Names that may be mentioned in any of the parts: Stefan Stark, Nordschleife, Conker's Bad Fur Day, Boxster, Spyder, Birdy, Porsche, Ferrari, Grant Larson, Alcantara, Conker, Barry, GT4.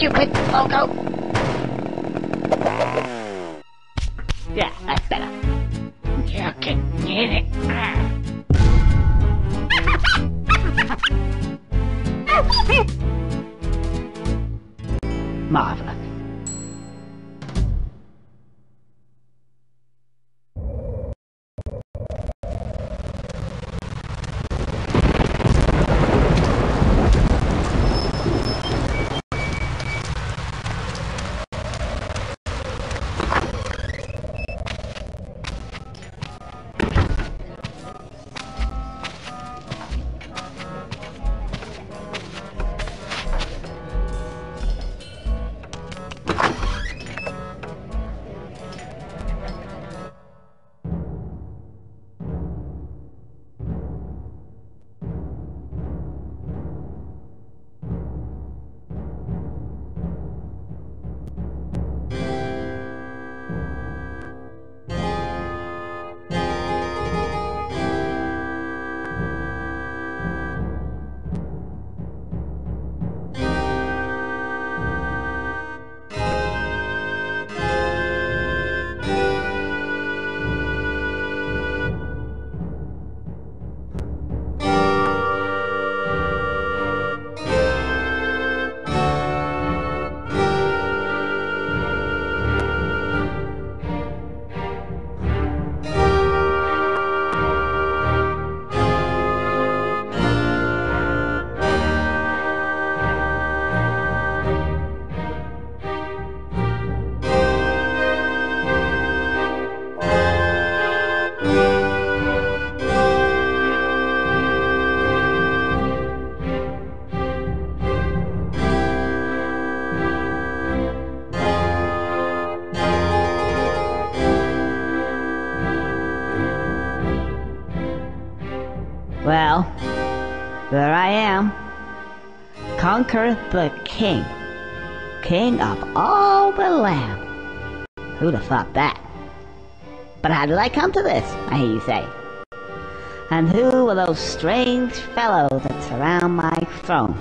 stupid logo. Yeah, that's better. You can get it. Marvelous. Well, there I am, Conker the King, king of all the land. Who'd have thought that? But how did I come to this, I hear you say? And who are those strange fellows that surround my throne,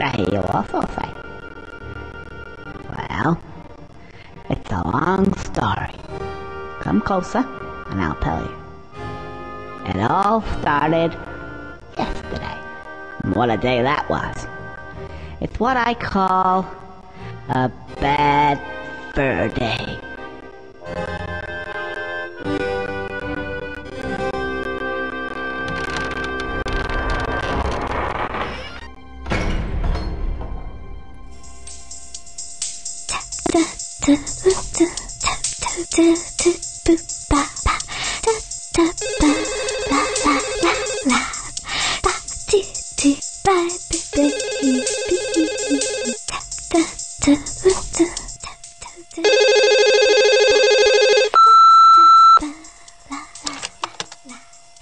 I hear you also say? Well, it's a long story. Come closer and I'll tell you. It all started yesterday. And what a day that was. It's what I call a bad fur day.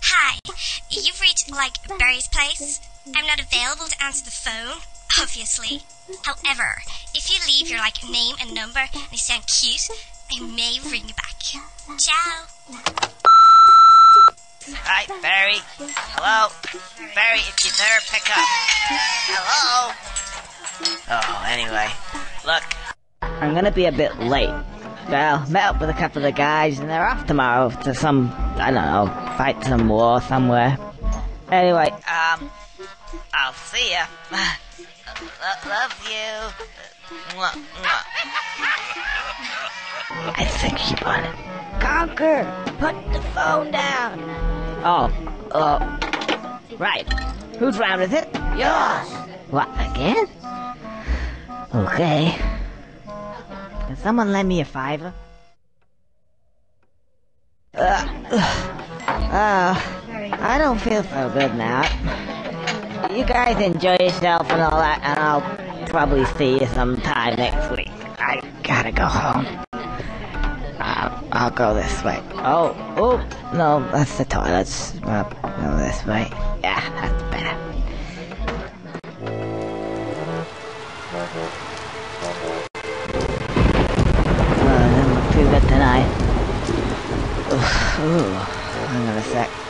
Hi, you've reached, Barry's place. I'm not available to answer the phone, obviously. However, if you leave your, name and number and you sound cute, I may ring you back. Ciao! Hi, Barry. Hello? Barry, if you're there, pick up. Hello? Oh, anyway. Look. I'm gonna be a bit late. Well, met up with a couple of the guys and they're off tomorrow to some, I don't know, fight some war somewhere. Anyway, I'll see ya. Love you. Mwah, mwah. I think she won it. Conker, put the phone down. Right. Whose round is it? Yours. What, again? Okay. Can someone lend me a $5? I don't feel so good now. You guys enjoy yourself and all that, and I'll probably see you sometime next week. I gotta go home. I'll go this way. No, that's the toilets. Go this way. Yeah, that's better. Tonight. Ooh, hang on a sec.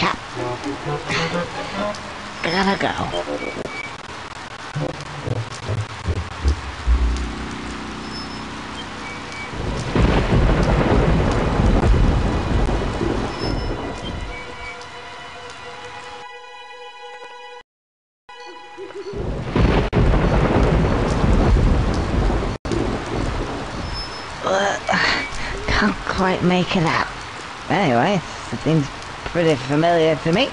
Yep. Gotta go. Can't quite make it out. Anyway, it seems pretty familiar to me.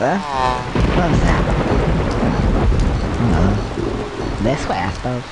What's that? Oh, this way, I suppose.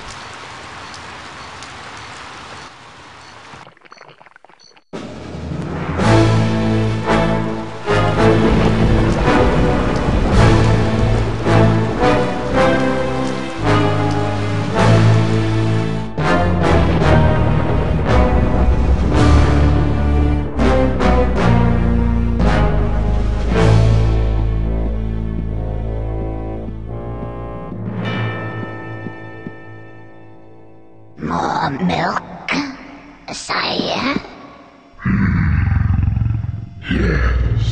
More milk, sire? Yes.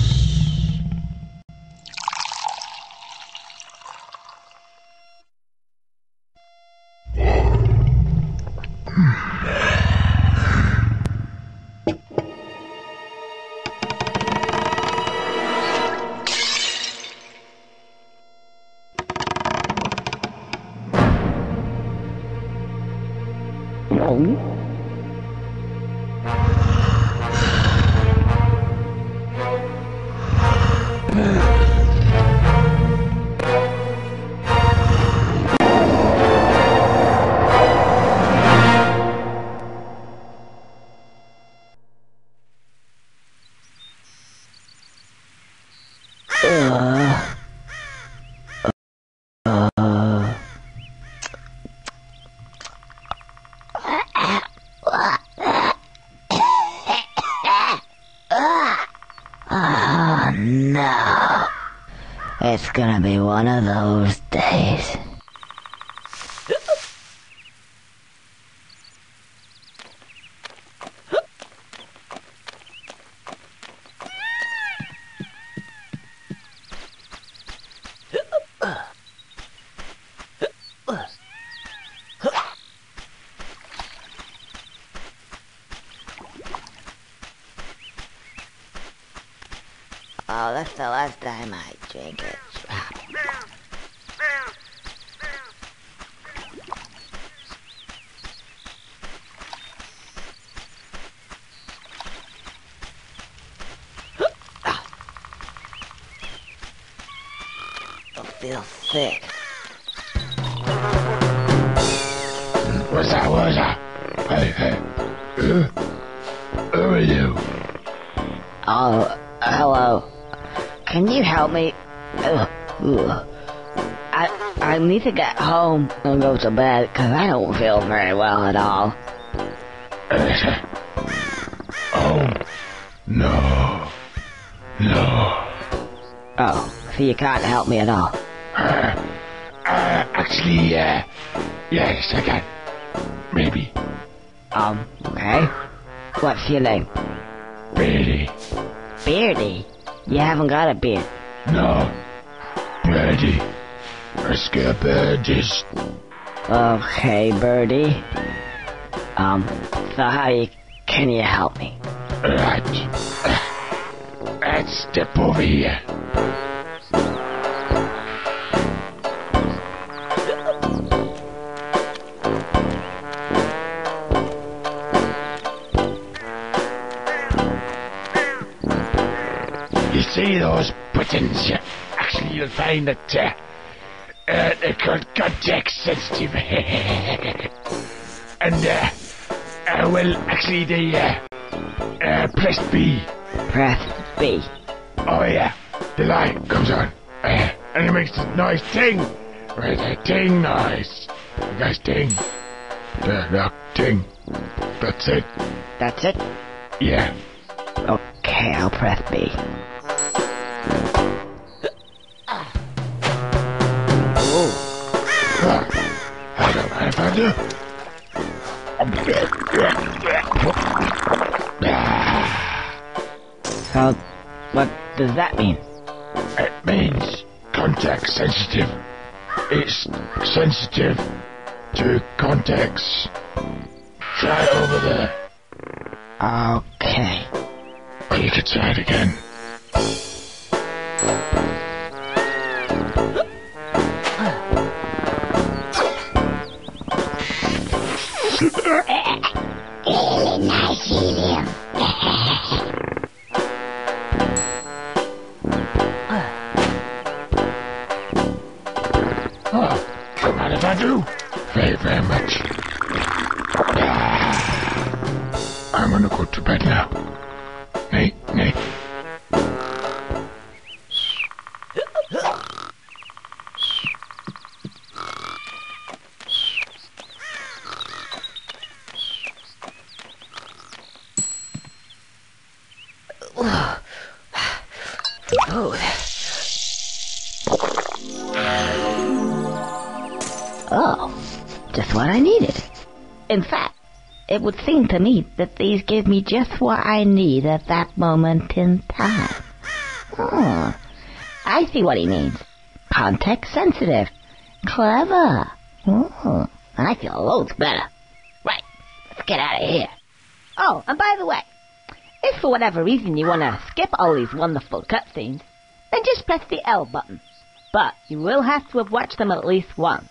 No, it's gonna be one of those days. Oh, that's the last time I drink it. I feel sick. What's that? What's that? Hey. Who are you? Oh, hello. Can you help me? I need to get home and go to bed because I don't feel very well at all. Oh, no. Oh, so you can't help me at all? Actually, yes, I can. Maybe. Okay. What's your name? Birdy. Birdy? You haven't got a beard. No. Birdy. I scare birdies. Okay, Birdy. So can you help me? Right. Let's step over here. See those buttons? Actually, you'll find that they're called contact sensitive. And well, actually, they press B. Press B. Oh yeah, the light comes on, and it makes this noise ting. Right, that ting noise. You guys ting. No, ting. That's it. That's it. Yeah. Okay, I'll press B. I don't know if I do. How? What does that mean? It means contact sensitive. It's sensitive to contacts. Try over there. Okay. Or you could try it again. Don't mind if I do. Very much. I'm gonna go to bed now. Nay. Just what I needed. In fact, it would seem to me that these give me just what I need at that moment in time. Oh, I see what he means. Context sensitive. Clever. Oh, I feel loads better. Right, let's get out of here. Oh, and by the way, if for whatever reason you want to skip all these wonderful cutscenes, then just press the L button. But you will have to have watched them at least once.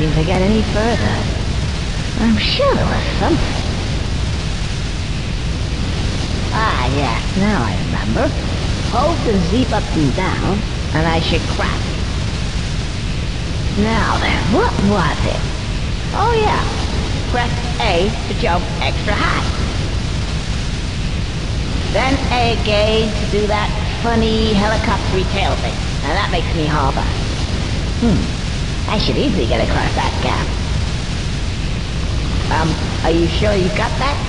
To get any further. I'm sure there was something. Ah, yes, now I remember. Hold the Z button down, and I should crack it. Now then, what was it? Oh yeah, press A to jump extra high. Then A again to do that funny helicopter tail thing, and that makes me harbor. I should easily get across that gap. Are you sure you got that?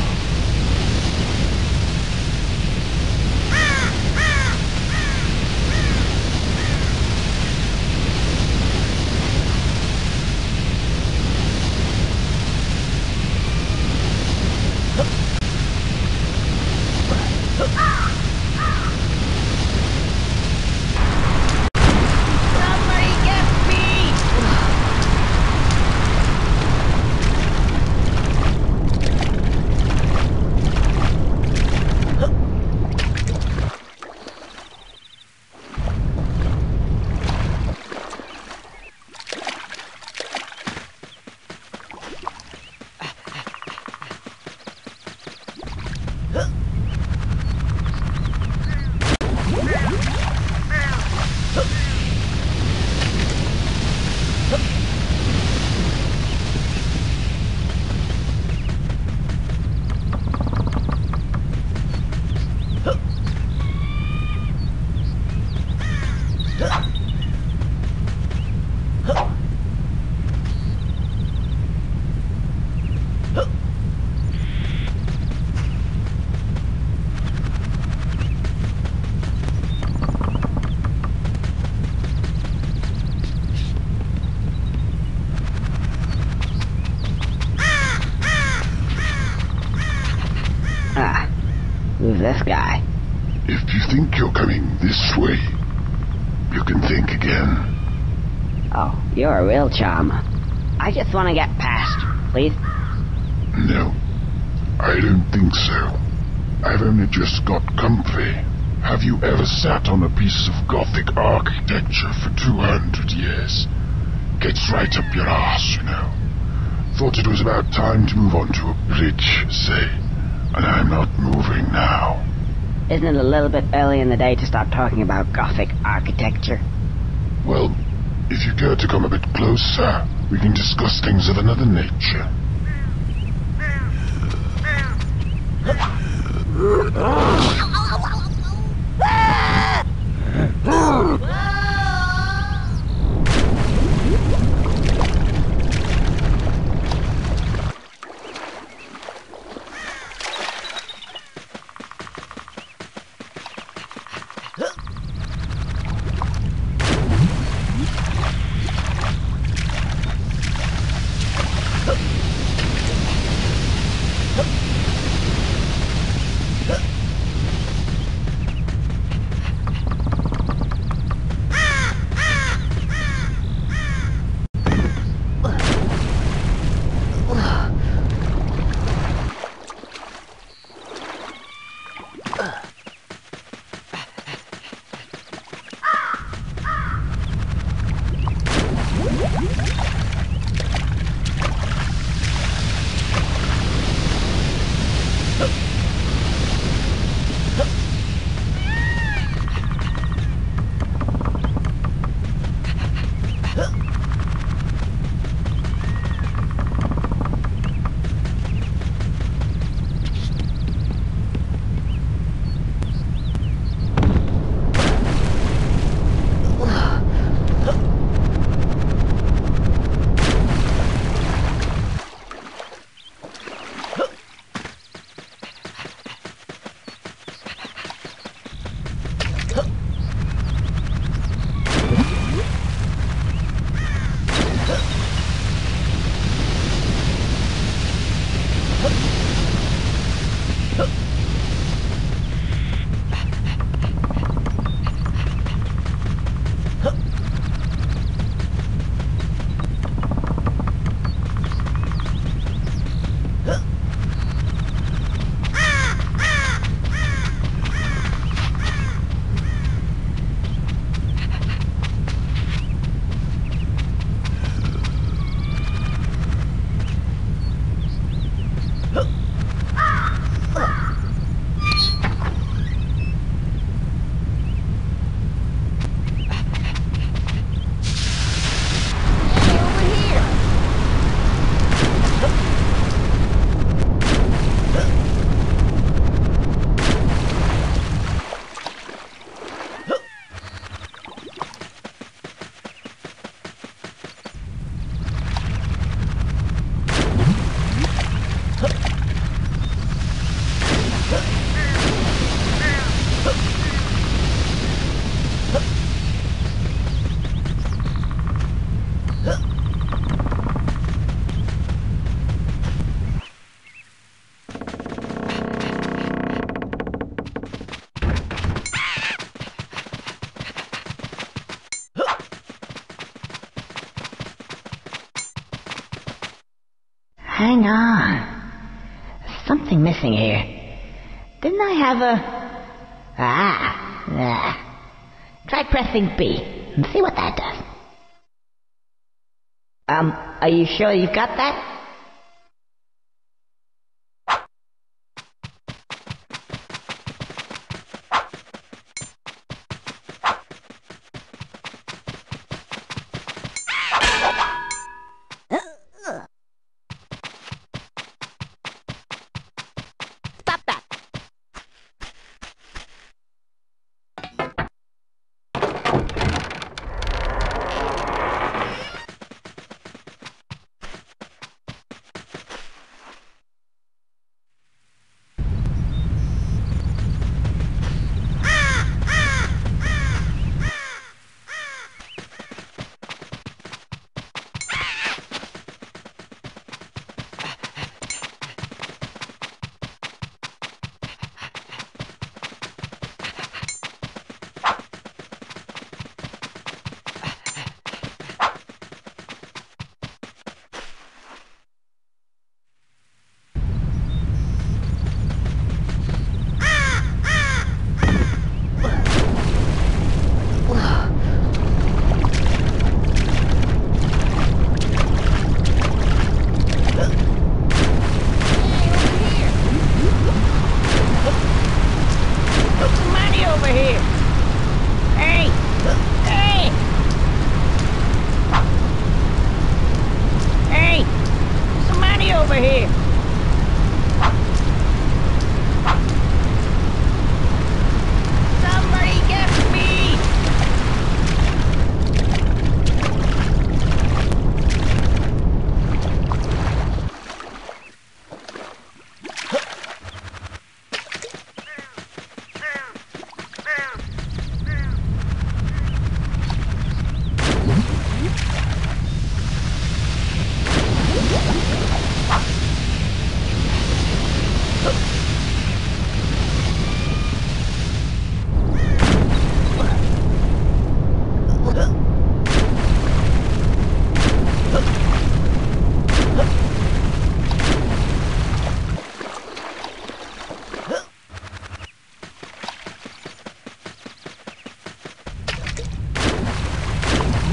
This guy. If you think you're coming this way, you can think again. Oh, you're a real charmer. I just want to get past, please. No, I don't think so. I've only just got comfy. Have you ever sat on a piece of Gothic architecture for 200 years? Gets right up your arse, you know. Thought it was about time to move on to a bridge, say. And I'm not moving now. Isn't it a little bit early in the day to start talking about Gothic architecture? Well, if you care to come a bit closer, we can discuss things of another nature. Hang on. There's something missing here. Didn't I have a... Try pressing B and see what that does. Are you sure you've got that?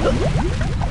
What?